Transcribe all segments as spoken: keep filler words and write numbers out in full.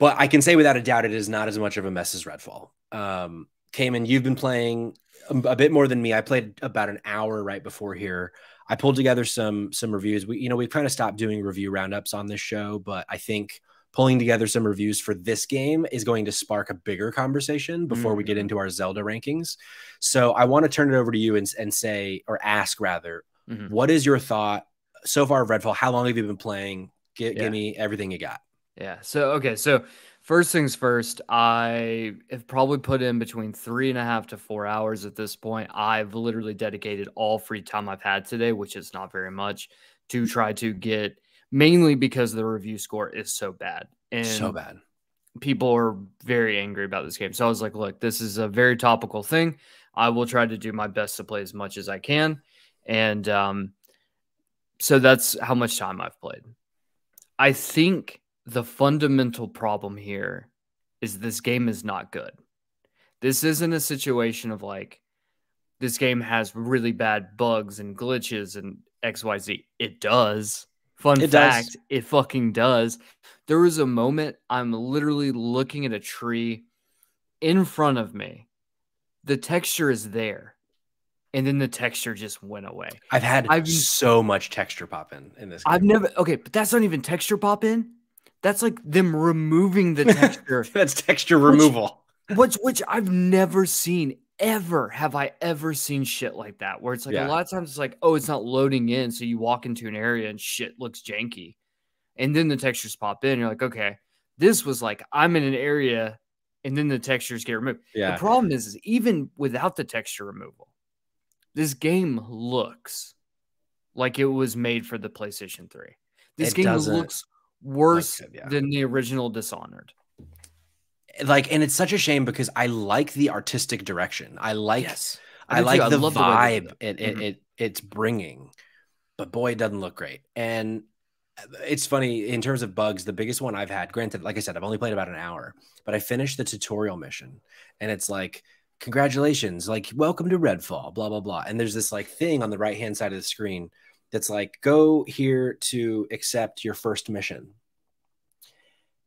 But I can say without a doubt, it is not as much of a mess as Redfall. Um, Kamen, you've been playing a bit more than me. I played about an hour right before here. I pulled together some some reviews. We, you know, we've kind of stopped doing review roundups on this show, but I think pulling together some reviews for this game is going to spark a bigger conversation before mm. we get into our Zelda rankings. So I want to turn it over to you and, and say, or ask rather, mm-hmm. what is your thought so far of Redfall? How long have you been playing? Give, yeah. give me everything you got. Yeah. So, okay. So first things first, I have probably put in between three and a half to four hours at this point. I've literally dedicated all free time I've had today, which is not very much, to try to get, mainly because the review score is so bad. And so bad. People are very angry about this game. So I was like, look, this is a very topical thing. I will try to do my best to play as much as I can. And um, so that's how much time I've played. I think the fundamental problem here is this game is not good. This isn't a situation of like, this game has really bad bugs and glitches and X Y Z. It does. Fun it fact, does. It fucking does. There was a moment I'm literally looking at a tree in front of me. The texture is there. And then the texture just went away. I've had I've, so much texture pop in in this game. I've never... Okay, but that's not even texture pop in. That's like them removing the texture. That's texture which, removal. Which, which I've never seen. Ever have I ever seen shit like that, where it's like yeah. a lot of times it's like, oh, it's not loading in, so you walk into an area and shit looks janky, and then the textures pop in. You're like, okay, this was like I'm in an area, and then the textures get removed. Yeah. The problem is, is even without the texture removal, this game looks like it was made for the PlayStation three. This it game looks worse look good, yeah. than the original Dishonored. Like, and it's such a shame because I like the artistic direction. I like, yes. I, I like the vibe the it, it, mm-hmm. it it's bringing, but boy, it doesn't look great. And it's funny in terms of bugs. The biggest one I've had, granted, like I said, I've only played about an hour, but I finished the tutorial mission, and it's like, congratulations, like welcome to Redfall, blah blah blah. And there's this like thing on the right hand side of the screen that's like, go here to accept your first mission.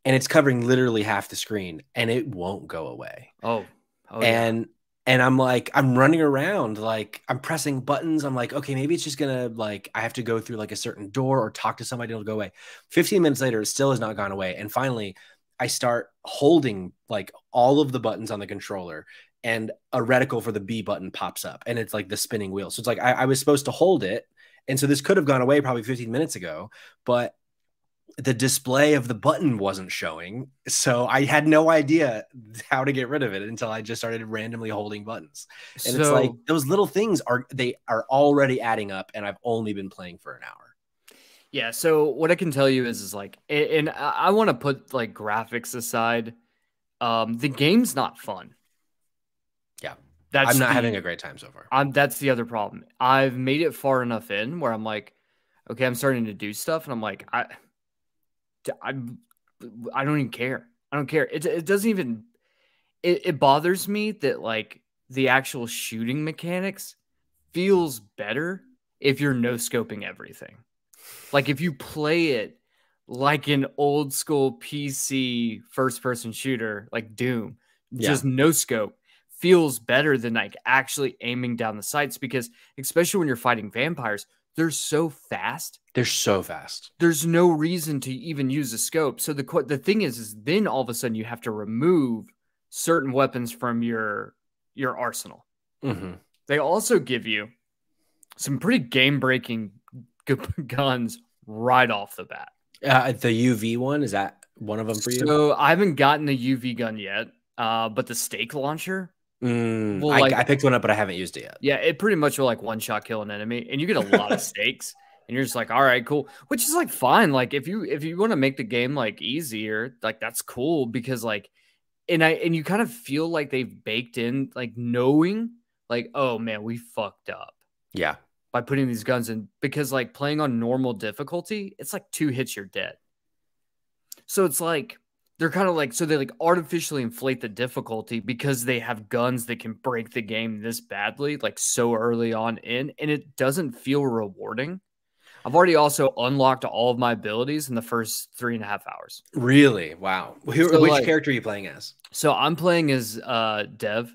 And it's covering literally half the screen, and it won't go away. Oh, oh and yeah. and I'm like, I'm running around, like I'm pressing buttons. I'm like, okay, maybe it's just gonna like I have to go through like a certain door or talk to somebody to go away. Fifteen minutes later, it still has not gone away. And finally, I start holding like all of the buttons on the controller, and a reticle for the B button pops up, and it's like the spinning wheel. So it's like I, I was supposed to hold it, and so this could have gone away probably fifteen minutes ago, but the display of the button wasn't showing, so I had no idea how to get rid of it until I just started randomly holding buttons. And so, it's like those little things are they are already adding up, and I've only been playing for an hour. Yeah. So what I can tell you is, is like, and I want to put like graphics aside. Um, the game's not fun. Yeah, that's I'm not the, having a great time so far. I'm, that's the other problem. I've made it far enough in where I'm like, okay, I'm starting to do stuff, and I'm like, I. I, I don't even care. I don't care. It, it doesn't even, it, it bothers me that like the actual shooting mechanics feels better if you're no scoping everything. Like if you play it like an old school P C first person shooter, like Doom, yeah. just no scope feels better than like actually aiming down the sights, because especially when you're fighting vampires, they're so fast. They're so fast. There's no reason to even use a scope. So the the thing is, is then all of a sudden you have to remove certain weapons from your your arsenal. Mm-hmm. They also give you some pretty game breaking guns right off the bat. Uh, the U V one, is that one of them for you? So I haven't gotten the U V gun yet, uh, but the stake launcher. Mm, well, I, like, I picked one up, but I haven't used it yet. Yeah, it pretty much will like one shot kill an enemy, and you get a lot of stakes, and you're just like, all right, cool, which is like fine. Like if you if you want to make the game like easier, like that's cool, because like, and I and you kind of feel like they've baked in like knowing like, oh man, we fucked up. Yeah, by putting these guns in, because like playing on normal difficulty, it's like two hits you're dead. So it's like. They're kind of like, so they like artificially inflate the difficulty because they have guns that can break the game this badly, like so early on in, and it doesn't feel rewarding. I've already also unlocked all of my abilities in the first three and a half hours. Really? Wow. Who, so which like, character are you playing as? So I'm playing as uh, Dev.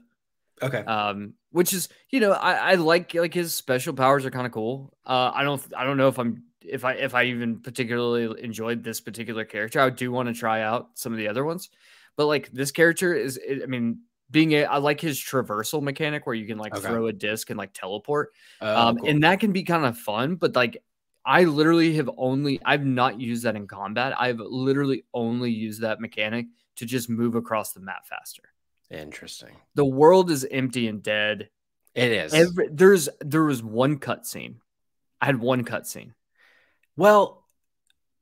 Okay. Um, which is, you know, I, I like like his special powers are kind of cool. Uh, I don't I don't know if I'm if I if I even particularly enjoyed this particular character. I do want to try out some of the other ones, but like this character is, I mean. Being a, I like his traversal mechanic where you can like okay. throw a disc and like teleport, uh, um, cool. and that can be kind of fun. But like, I literally have only I've not used that in combat. I've literally only used that mechanic to just move across the map faster. Interesting. The world is empty and dead. It is. Every, there's there was one cutscene. I had one cutscene. Well,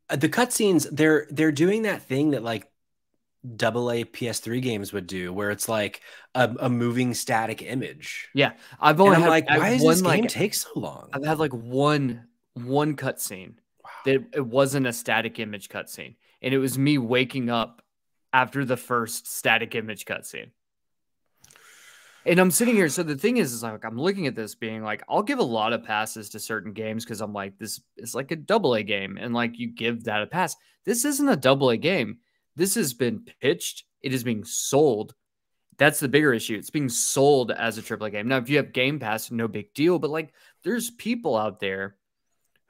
the cutscenes they're they're doing that thing that like. Double A P S three games would do where it's like a, a moving static image. Yeah. I've only had, like, why does this game like, take so long? I've had like one, one cutscene wow. that it wasn't a static image cutscene. And it was me waking up after the first static image cutscene. And I'm sitting here. So the thing is, is like, I'm looking at this being like, I'll give a lot of passes to certain games. Cause I'm like, this is like a double A game. And like, you give that a pass. This isn't a double A game. This has been pitched. It is being sold. That's the bigger issue. It's being sold as a triple A game. Now, if you have Game Pass, no big deal. But like, there's people out there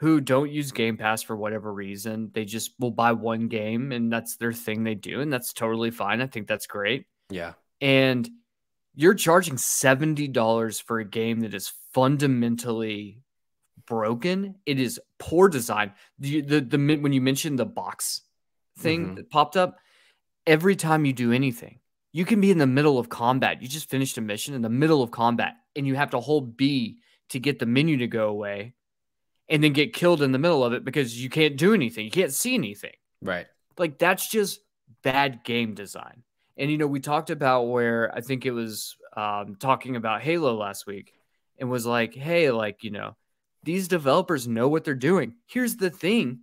who don't use Game Pass for whatever reason. They just will buy one game and that's their thing they do. And that's totally fine. I think that's great. Yeah. And you're charging seventy dollars for a game that is fundamentally broken. It is poor design. The, the, the, when you mentioned the box thing mm-hmm. that popped up every time you do anything. You can be in the middle of combat. You just finished a mission in the middle of combat and you have to hold B to get the menu to go away and then get killed in the middle of it because you can't do anything. You can't see anything. Right. Like that's just bad game design. And, you know, we talked about where I think it was um, talking about Halo last week and was like, hey, like, you know, these developers know what they're doing. Here's the thing.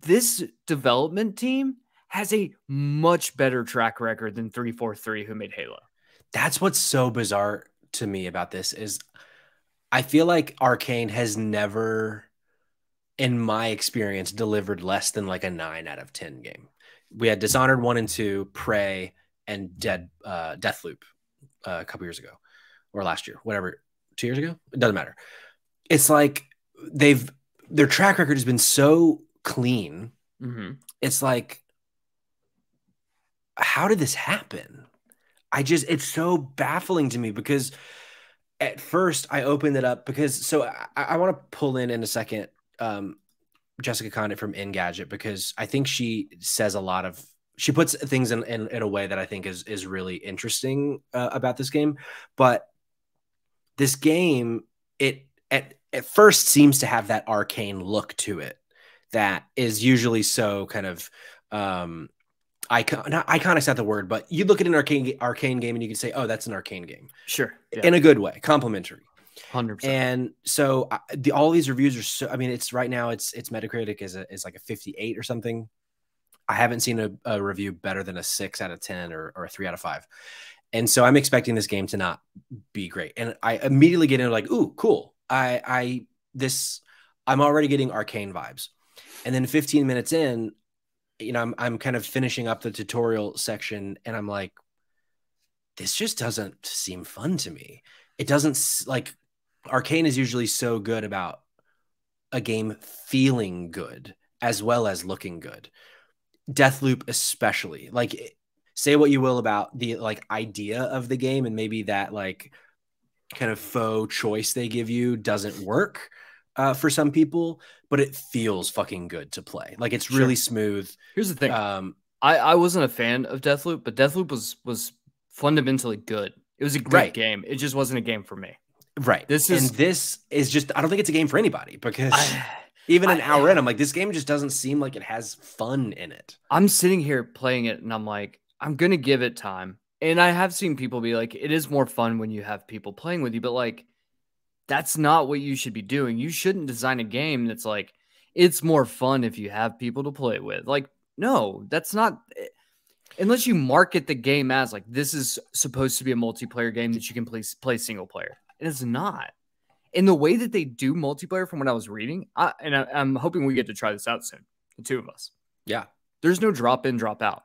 This development team has a much better track record than three forty-three who made Halo. That's what's so bizarre to me about this is I feel like Arcane has never, in my experience, delivered less than like a nine out of ten game. We had Dishonored one and two, Prey, and Dead uh, Deathloop uh, a couple years ago or last year, whatever, two years ago? It doesn't matter. It's like they've their track record has been so clean. Mm-hmm. It's like, how did this happen? I just, it's so baffling to me because at first I opened it up because, so I, I want to pull in in a second um, Jessica Condit from Engadget because I think she says a lot of, she puts things in, in, in a way that I think is, is really interesting uh, about this game. But this game, it at, at first seems to have that arcane look to it. That is usually so kind of um, icon. Not iconic's not the word, but you look at an arcane arcane game and you can say, "Oh, that's an Arcane game." Sure, yeah. In a good way, complimentary. one hundred percent. And so I, the, all these reviews are so. I mean, it's right now. It's it's Metacritic is a, is like a fifty-eight or something. I haven't seen a, a review better than a six out of ten or or a three out of five. And so I'm expecting this game to not be great. And I immediately get into like, "Ooh, cool! I I this I'm already getting Arcane vibes." And then fifteen minutes in, you know, I'm, I'm kind of finishing up the tutorial section and I'm like, this just doesn't seem fun to me. It doesn't like Arcane is usually so good about a game feeling good as well as looking good. Deathloop, especially like say what you will about the like idea of the game and maybe that like kind of faux choice they give you doesn't work. Uh, for some people, but it feels fucking good to play. Like it's really sure. smooth. Here's the thing. Um, I, I wasn't a fan of Deathloop, but Deathloop was was fundamentally good. It was a great right. game. It just wasn't a game for me. Right. This is and this is just I don't think it's a game for anybody because I, even an I, hour in, I'm like, this game just doesn't seem like it has fun in it. I'm sitting here playing it and I'm like, I'm gonna give it time. And I have seen people be like, it is more fun when you have people playing with you, but like that's not what you should be doing. You shouldn't design a game that's like, it's more fun if you have people to play with. Like, no, that's not... Unless you market the game as, like, this is supposed to be a multiplayer game that you can play, play single player. It's not. And the way that they do multiplayer, from what I was reading, I, and I, I'm hoping we get to try this out soon, the two of us. Yeah. There's no drop in, drop out.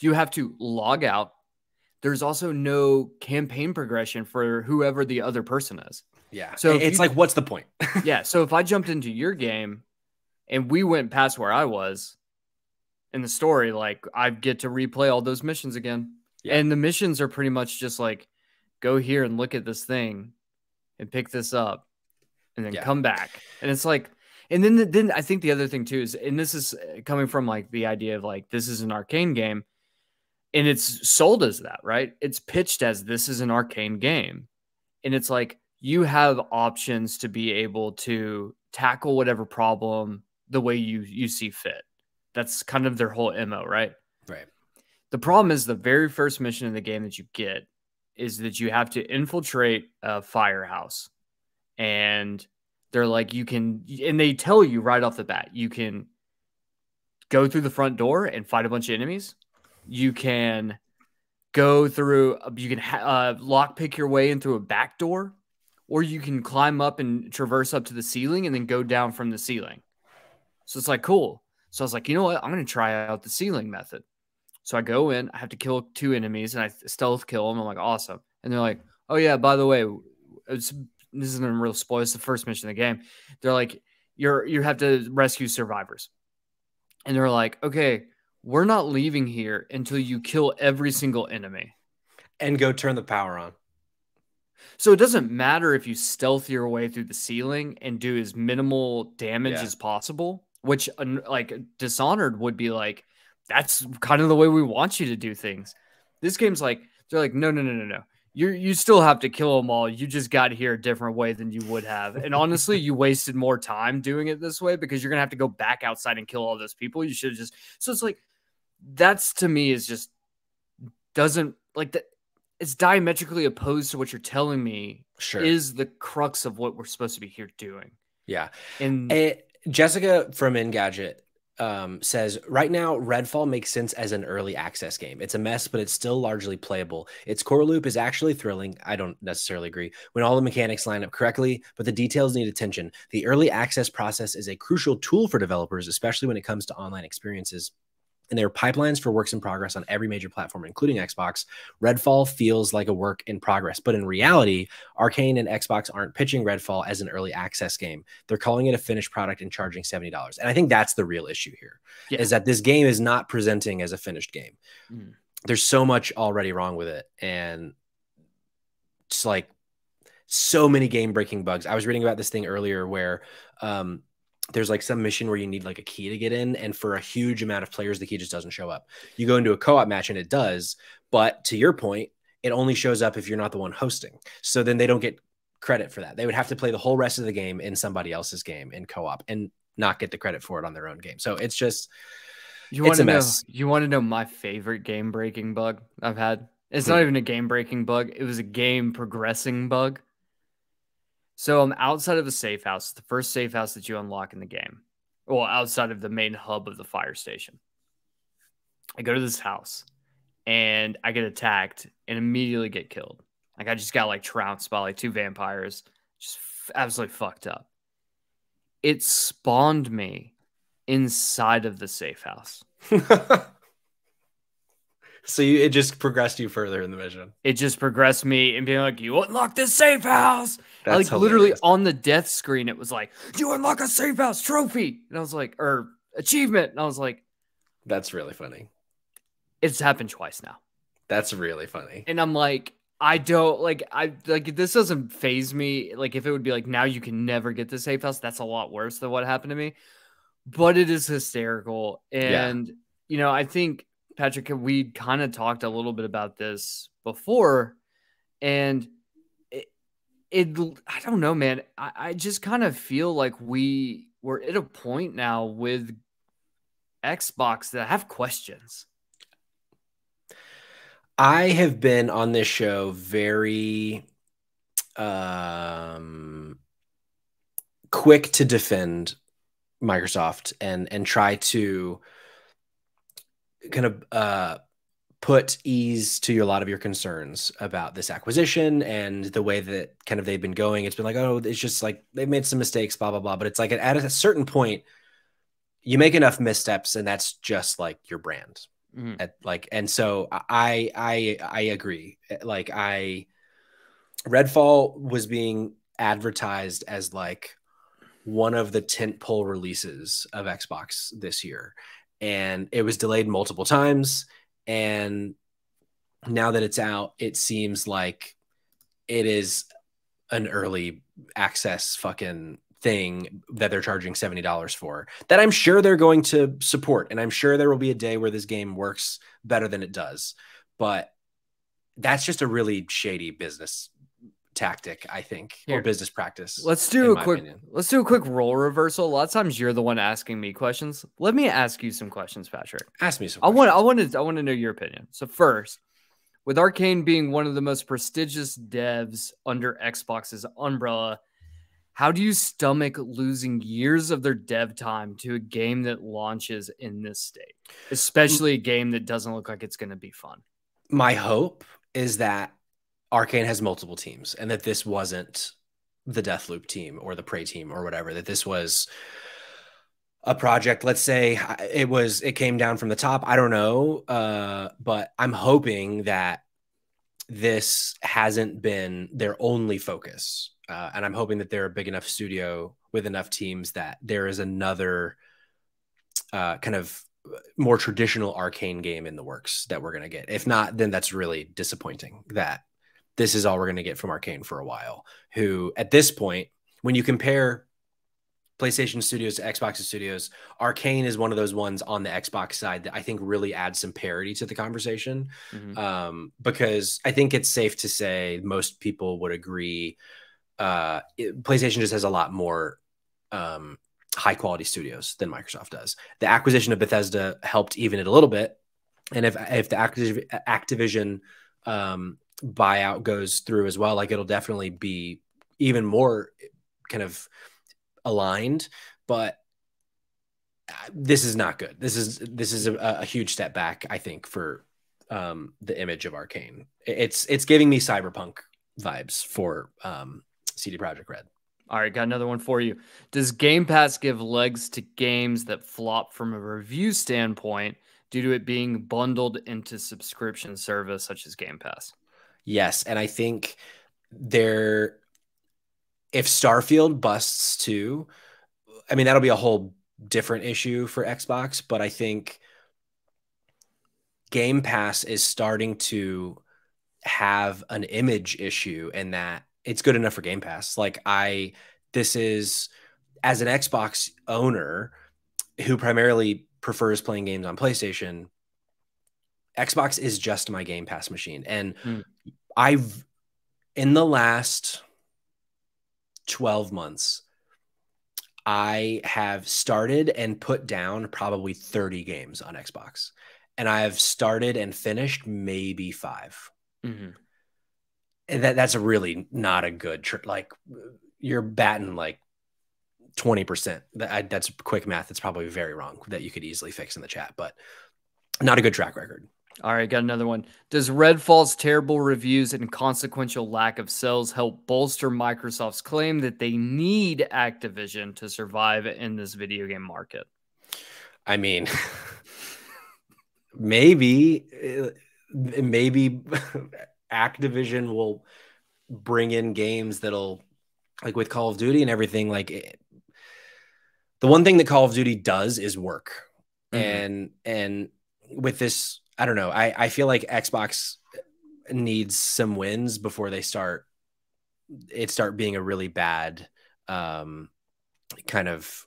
You have to log out. There's also no campaign progression for whoever the other person is. Yeah. So it's you, like, what's the point? Yeah. So if I jumped into your game and we went past where I was in the story, like, I get to replay all those missions again. Yeah. And the missions are pretty much just like, go here and look at this thing and pick this up and then yeah. come back. And it's like, and then, the, then I think the other thing too is, and this is coming from like the idea of like, this is an Arcane game. And it's sold as that, right? It's pitched as this is an Arcane game. And it's like, you have options to be able to tackle whatever problem the way you, you see fit. That's kind of their whole M O, right? Right. The problem is the very first mission in the game that you get is that you have to infiltrate a firehouse. And they're like, you can, and they tell you right off the bat, you can go through the front door and fight a bunch of enemies. You can go through, you can uh, lockpick your way in through a back door, or you can climb up and traverse up to the ceiling and then go down from the ceiling. So it's like, cool. So I was like, you know what? I'm going to try out the ceiling method. So I go in, I have to kill two enemies, and I stealth kill them. I'm like, awesome. And they're like, oh yeah, by the way, it's, this isn't a real spoiler. It's the first mission of the game. They're like, you're, you have to rescue survivors. And they're like, okay, we're not leaving here until you kill every single enemy. And go turn the power on. So it doesn't matter if you stealth your way through the ceiling and do as minimal damage yeah. as possible, which like Dishonored would be like, that's kind of the way we want you to do things. This game's like, they're like, no, no, no, no, no. You you still have to kill them all. You just got here a different way than you would have. And honestly, you wasted more time doing it this way because you're going to have to go back outside and kill all those people. You should have just... So it's like, that's to me is just doesn't... like the, it's diametrically opposed to what you're telling me sure. is the crux of what we're supposed to be here doing. Yeah. And it, Jessica from Engadget Um, says, right now, Redfall makes sense as an early access game. It's a mess, but it's still largely playable. Its core loop is actually thrilling. I don't necessarily agree when all the mechanics line up correctly, but the details need attention. The early access process is a crucial tool for developers, especially when it comes to online experiences. And there are pipelines for works in progress on every major platform, including Xbox. Redfall feels like a work in progress. But in reality, Arcane and Xbox aren't pitching Redfall as an early access game. They're calling it a finished product and charging seventy dollars. And I think that's the real issue here, yeah. is that this game is not presenting as a finished game. Mm. There's so much already wrong with it. And it's like so many game-breaking bugs. I was reading about this thing earlier where... Um, there's like some mission where you need like a key to get in. And for a huge amount of players, the key just doesn't show up. You go into a co-op match and it does. But to your point, it only shows up if you're not the one hosting. So then they don't get credit for that. They would have to play the whole rest of the game in somebody else's game in co-op and not get the credit for it on their own game. So it's just, you it's a mess. Know, you want to know my favorite game breaking bug I've had? It's hmm. not even a game breaking bug. It was a game progressing bug. So I'm outside of a safe house, the first safe house that you unlock in the game. Well, outside of the main hub of the fire station. I go to this house and I get attacked and immediately get killed. Like I just got like trounced by like two vampires. Just f- absolutely fucked up. It spawned me inside of the safe house. So you, it just progressed you further in the mission. It just progressed me and being like, you unlock this safe house. That's like hilarious. Literally on the death screen, it was like, you unlock a safe house trophy. And I was like, or achievement. And I was like, that's really funny. It's happened twice now. That's really funny. And I'm like, I don't like, I like, this doesn't faze me. Like if it would be like, now you can never get the safe house. That's a lot worse than what happened to me, but it is hysterical. And, yeah. you know, I think, Patrick, we kind of talked a little bit about this before, and it, it I don't know, man. I, I just kind of feel like we we're at a point now with Xbox that I have questions. I have been on this show very um, quick to defend Microsoft and and try to kind of uh, put ease to a lot of your concerns about this acquisition and the way that kind of they've been going. It's been like, oh, it's just like they've made some mistakes, blah, blah, blah. But it's like at a certain point, you make enough missteps and that's just like your brand. Mm-hmm. At, like, and so I, I, I agree. Like I, Redfall was being advertised as like one of the tentpole releases of Xbox this year. And it was delayed multiple times. And now that it's out, it seems like it is an early access fucking thing that they're charging seventy dollars for, that I'm sure they're going to support. And I'm sure there will be a day where this game works better than it does. But that's just a really shady business tactic, I think, Here. or business practice. Let's do a quick opinion. let's do a quick role reversal. A lot of times you're the one asking me questions. Let me ask you some questions, Patrick. Ask me some I want I want to I want to know your opinion. So first, with Arcane being one of the most prestigious devs under Xbox's umbrella, how do you stomach losing years of their dev time to a game that launches in this state, especially a game that doesn't look like it's going to be fun? My hope is that Arcane has multiple teams and that this wasn't the Deathloop team or the Prey team or whatever, that this was a project. Let's say it was, it came down from the top. I don't know. Uh, but I'm hoping that this hasn't been their only focus. Uh, and I'm hoping that they're a big enough studio with enough teams that there is another uh, kind of more traditional Arcane game in the works that we're going to get. If not, then that's really disappointing that this is all we're going to get from Arcane for a while, who at this point, when you compare PlayStation Studios to Xbox Studios, Arcane is one of those ones on the Xbox side that I think really adds some parity to the conversation. Mm-hmm. Um, because I think it's safe to say most people would agree uh, it, PlayStation just has a lot more um, high quality studios than Microsoft does. The acquisition of Bethesda helped even it a little bit. And if, if the Activ Activision, um, buyout goes through as well, like it'll definitely be even more kind of aligned. But this is not good. This is this is a, a huge step back, I think, for um the image of Arcane. It's it's giving me Cyberpunk vibes for um C D Projekt Red. All right, got another one for you. Does Game Pass give legs to games that flop from a review standpoint due to it being bundled into subscription service such as Game Pass? Yes, and I think there, if Starfield busts too, I mean, that'll be a whole different issue for Xbox, but I think Game Pass is starting to have an image issue in that it's good enough for Game Pass. Like I, this is, as an Xbox owner who primarily prefers playing games on PlayStation, Xbox is just my Game Pass machine. And mm. I've, in the last twelve months, I have started and put down probably thirty games on Xbox. And I have started and finished maybe five. Mm-hmm. And that, that's really not a good, tr like you're batting like twenty percent. That, I, that's quick math. It's probably very wrong that you could easily fix in the chat, but not a good track record. All right, got another one. Does Redfall's terrible reviews and consequential lack of sales help bolster Microsoft's claim that they need Activision to survive in this video game market? I mean, maybe, maybe Activision will bring in games that'll, like with Call of Duty and everything, like it, the one thing that Call of Duty does is work. Mm-hmm. And, and with this, I don't know. I, I feel like Xbox needs some wins before they start it start being a really bad um, kind of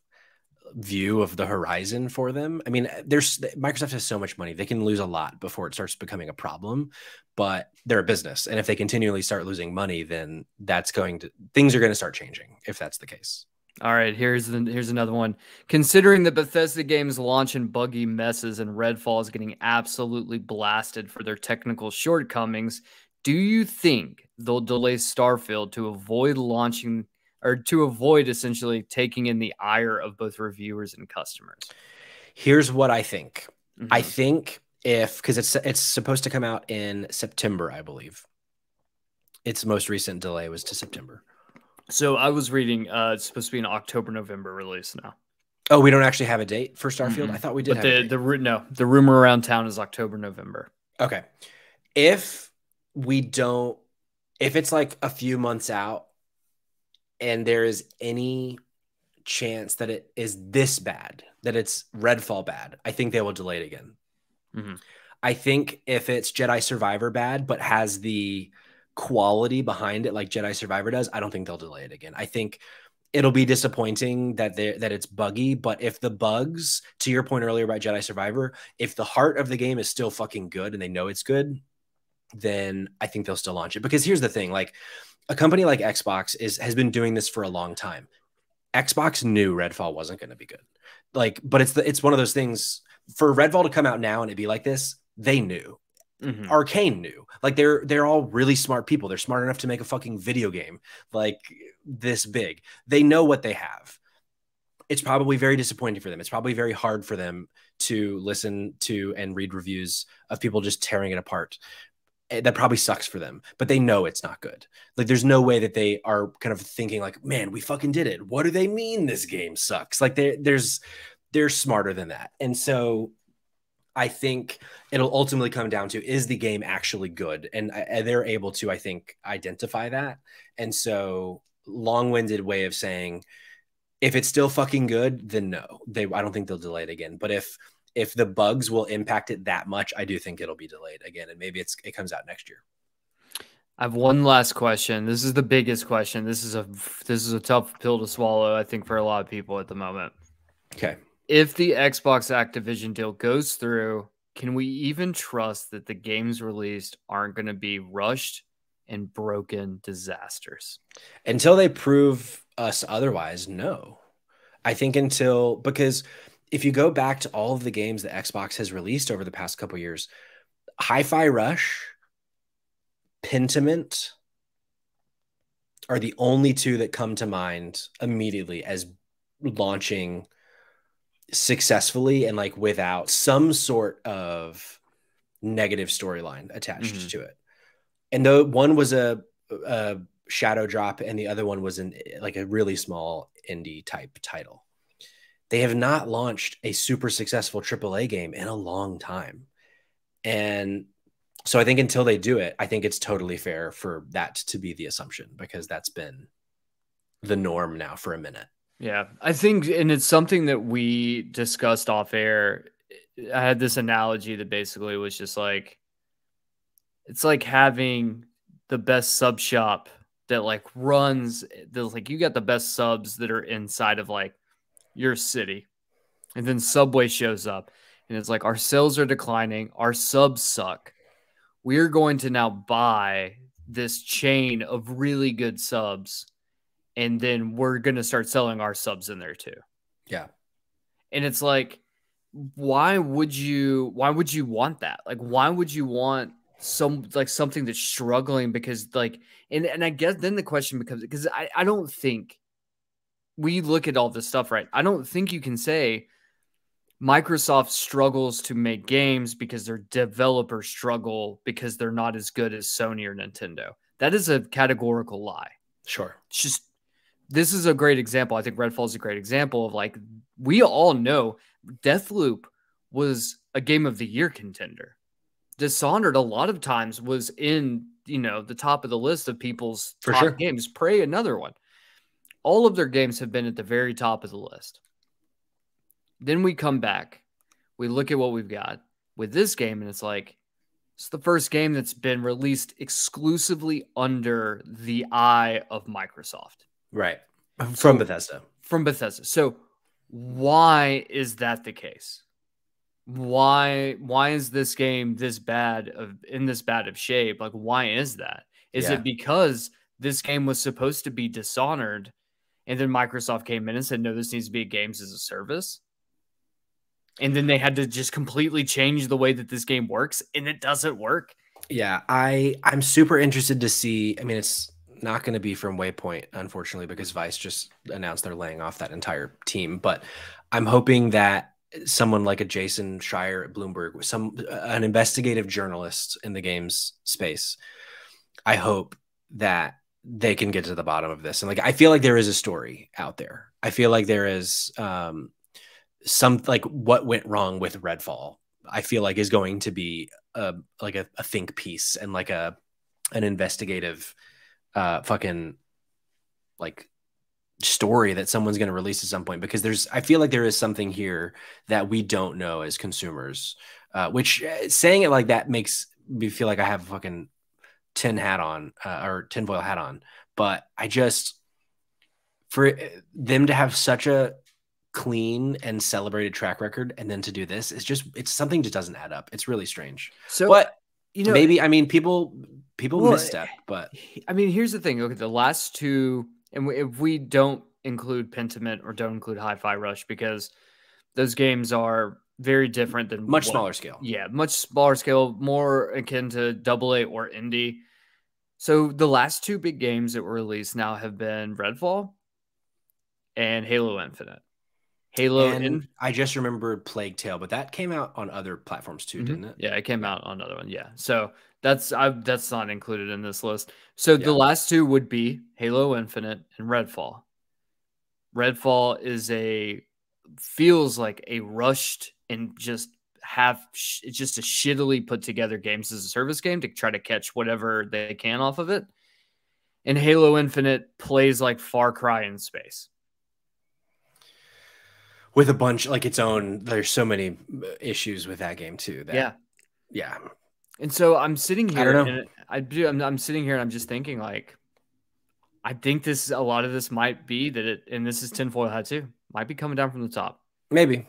view of the horizon for them. I mean, there's Microsoft has so much money. They can lose a lot before it starts becoming a problem, but they're a business. And if they continually start losing money, then that's going to things are going to start changing if that's the case. All right, here's the, here's another one. Considering the Bethesda games launch in buggy messes and Redfall is getting absolutely blasted for their technical shortcomings, do you think they'll delay Starfield to avoid launching or to avoid essentially taking in the ire of both reviewers and customers? Here's what I think. Mm-hmm. I think if because it's it's supposed to come out in September, I believe. Its most recent delay was to September. So I was reading uh, it's supposed to be an October, November release now. Oh, we don't actually have a date for Starfield. Mm-hmm. I thought we did. But have the the no, the rumor around town is October, November. Okay, if we don't, if it's like a few months out, and there is any chance that it is this bad, that it's Redfall bad, I think they will delay it again. Mm-hmm. I think if it's Jedi Survivor bad, but has the quality behind it like Jedi Survivor does, I don't think they'll delay it again. I think it'll be disappointing that they that it's buggy, but if the bugs, to your point earlier about Jedi Survivor, if the heart of the game is still fucking good and they know it's good, then I think they'll still launch it. Because here's the thing, like a company like Xbox is has been doing this for a long time. Xbox knew Redfall wasn't going to be good. Like, but it's the, it's one of those things for Redfall to come out now and it be like this, they knew. Mm-hmm. Arcane knew. Like they're they're all really smart people. They're smart enough to make a fucking video game like this big. They know what they have. It's probably very disappointing for them. It's probably very hard for them to listen to and read reviews of people just tearing it apart. That probably sucks for them, but they know it's not good. Like there's no way that they are kind of thinking like, man, we fucking did it. What do they mean this game sucks? Like they there's they're smarter than that. And so I think it'll ultimately come down to, is the game actually good? And, and they're able to, I think, identify that. And so long-winded way of saying, if it's still fucking good, then no, they, I don't think they'll delay it again. But if, if the bugs will impact it that much, I do think it'll be delayed again. And maybe it's, it comes out next year. I have one last question. This is the biggest question. This is a, this is a tough pill to swallow, I think, for a lot of people at the moment. Okay. If the Xbox Activision deal goes through, can we even trust that the games released aren't going to be rushed and broken disasters? Until they prove us otherwise, no. I think until, because if you go back to all of the games that Xbox has released over the past couple of years, Hi-Fi Rush, Pentiment are the only two that come to mind immediately as launching successfully and like without some sort of negative storyline attached mm-hmm. to it. And though one was a, a shadow drop and the other one was an like a really small indie type title, they have not launched a super successful triple A game in a long time. And so I think until they do it, I think it's totally fair for that to be the assumption, because that's been the norm now for a minute. Yeah, I think, and it's something that we discussed off air. I had this analogy that basically was just like, it's like having the best sub shop that like runs, that's like you got the best subs that are inside of like your city. And then Subway shows up and it's like, our sales are declining, our subs suck. We're going to now buy this chain of really good subs, and then we're going to start selling our subs in there too. Yeah. And it's like, why would you, why would you want that? Like, why would you want some, like something that's struggling? Because like, and, and I guess then the question becomes, because I, I don't think we look at all this stuff, right? I don't think you can say Microsoft struggles to make games because their developers struggle because they're not as good as Sony or Nintendo. That is a categorical lie. Sure. It's just, this is a great example. I think Redfall is a great example of like, we all know Deathloop was a game of the year contender. Dishonored a lot of times was in, you know, the top of the list of people's For top sure. games. Prey, another one. All of their games have been at the very top of the list. Then we come back, we look at what we've got with this game, and it's like, it's the first game that's been released exclusively under the eye of Microsoft. Right. From so, Bethesda. From Bethesda. So why is that the case? Why why is this game this bad of in this bad of shape? Like, why is that? Is yeah. it because this game was supposed to be Dishonored, and then Microsoft came in and said, no, this needs to be a games as a service? And then they had to just completely change the way that this game works, and it doesn't work. Yeah, I, I'm super interested to see. I mean, it's not going to be from Waypoint, unfortunately, because Vice just announced they're laying off that entire team. But I'm hoping that someone like a Jason Shire at Bloomberg, some an investigative journalist in the games space, I hope that they can get to the bottom of this. And like, I feel like there is a story out there. I feel like there is um, some, like what went wrong with Redfall, I feel like is going to be a, like a, a think piece and like a, an investigative uh, fucking like story that someone's going to release at some point, because there's, I feel like there is something here that we don't know as consumers, uh, which saying it like that makes me feel like I have a fucking tin hat on uh, or tinfoil hat on, but I just, for them to have such a clean and celebrated track record and then to do this, it's just, it's something just doesn't add up. It's really strange. So, but you know, maybe, I mean, people, people well, misstep, but I mean, here's the thing. Look at the last two. And if we don't include Pentiment or don't include Hi-Fi Rush, because those games are very different than much what, smaller scale. Yeah, much smaller scale, more akin to double A or indie. So the last two big games that were released now have been Redfall and Halo Infinite. Halo and in I just remembered Plague Tale, but that came out on other platforms too, mm-hmm. didn't it? Yeah, it came out on another one. Yeah, so that's I, that's not included in this list. So yeah. The last two would be Halo Infinite and Redfall. Redfall is a feels like a rushed and just have sh just a shittily put together games as a service game to try to catch whatever they can off of it. And Halo Infinite plays like Far Cry in space. With a bunch, like its own, there's so many issues with that game too. That, yeah, yeah. And so I'm sitting here, I don't know. And I do. I'm, I'm sitting here, and I'm just thinking, like, I think this, a lot of this might be that it, and this is tinfoil hat too, might be coming down from the top. Maybe,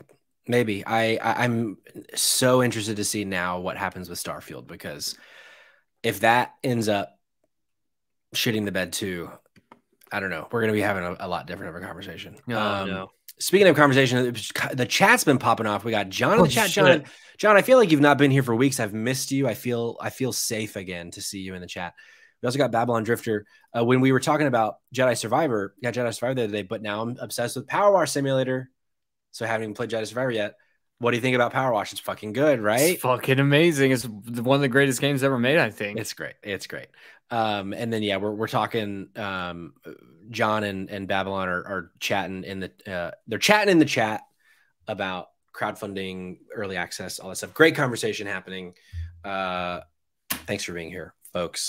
maybe. I, I I'm so interested to see now what happens with Starfield, because if that ends up shitting the bed too, I don't know. We're gonna be having a, a lot different of a conversation. Oh, um, no. Speaking of conversation, the chat's been popping off. We got John in the chat. John, John, I feel like you've not been here for weeks. I've missed you. I feel I feel safe again to see you in the chat. We also got Babylon Drifter. Uh, when we were talking about Jedi Survivor, got Jedi Survivor the other day, but now I'm obsessed with Power Wash Simulator. So I haven't even played Jedi Survivor yet. What do you think about Power Wash? It's fucking good, right? It's fucking amazing. It's one of the greatest games ever made, I think. It's great. It's great. Um, and then, yeah, we're, we're talking, um, John and, and Babylon are, are chatting in the, uh, they're chatting in the chat about crowdfunding, early access, all that stuff. Great conversation happening. Uh, thanks for being here, folks.